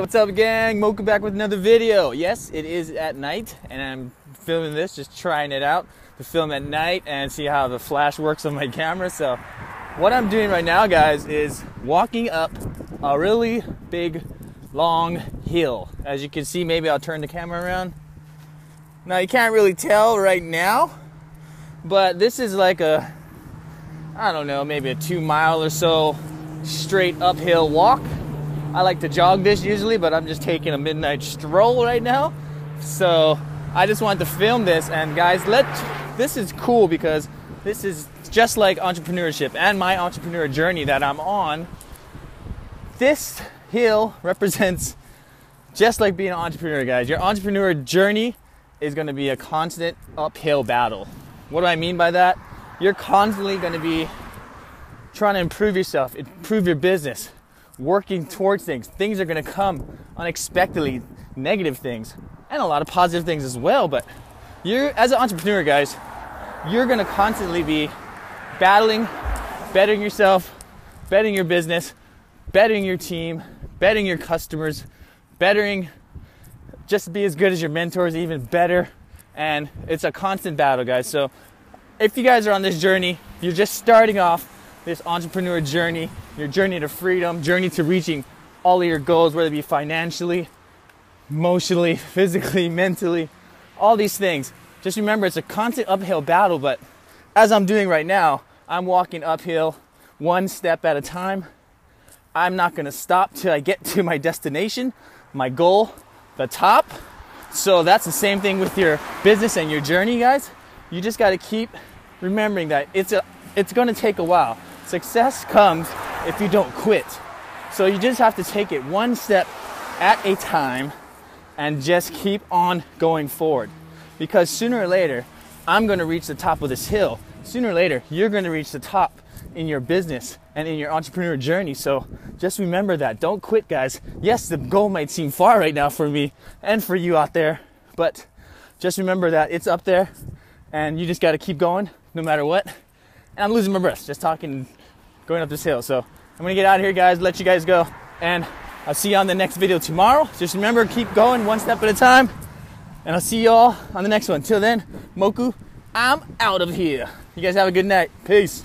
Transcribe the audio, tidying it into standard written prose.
What's up, gang? Mocha back with another video. Yes, it is at night, and I'm filming this, just trying it out to film at night and see how the flash works on my camera. So what I'm doing right now, guys, is walking up a really big, long hill. As you can see, maybe I'll turn the camera around. Now, you can't really tell right now, but this is like a, I don't know, maybe a 2 mile or so straight uphill walk. I like to jog this usually, but I'm just taking a midnight stroll right now. So I just wanted to film this, and guys, this is cool because this is just like entrepreneurship and my entrepreneur journey that I'm on. This hill represents just like being an entrepreneur, guys. Your entrepreneur journey is going to be a constant uphill battle. What do I mean by that? You're constantly going to be trying to improve yourself, improve your business, working towards things. Things are going to come unexpectedly, negative things, and a lot of positive things as well. But you, as an entrepreneur, guys, you're going to constantly be battling, bettering yourself, bettering your business, bettering your team, bettering your customers, bettering just to be as good as your mentors, even better. And it's a constant battle, guys. So if you guys are on this journey, if you're just starting off this entrepreneur journey, your journey to freedom, journey to reaching all of your goals, whether it be financially, emotionally, physically, mentally, all these things. Just remember, it's a constant uphill battle, but as I'm doing right now, I'm walking uphill one step at a time. I'm not gonna stop till I get to my destination, my goal, the top. So that's the same thing with your business and your journey, guys. You just gotta keep remembering that it's gonna take a while. Success comes if you don't quit. So you just have to take it one step at a time and just keep on going forward. Because sooner or later, I'm going to reach the top of this hill. Sooner or later, you're going to reach the top in your business and in your entrepreneur journey. So just remember that. Don't quit, guys. Yes, the goal might seem far right now for me and for you out there, but just remember that it's up there and you just got to keep going no matter what. And I'm losing my breath just talking, going up this hill. So I'm gonna get out of here, guys, let you guys go, and I'll see you on the next video tomorrow. Just remember, keep going one step at a time, and I'll see you all on the next one. Till then, Moku, I'm out of here. You guys have a good night. Peace.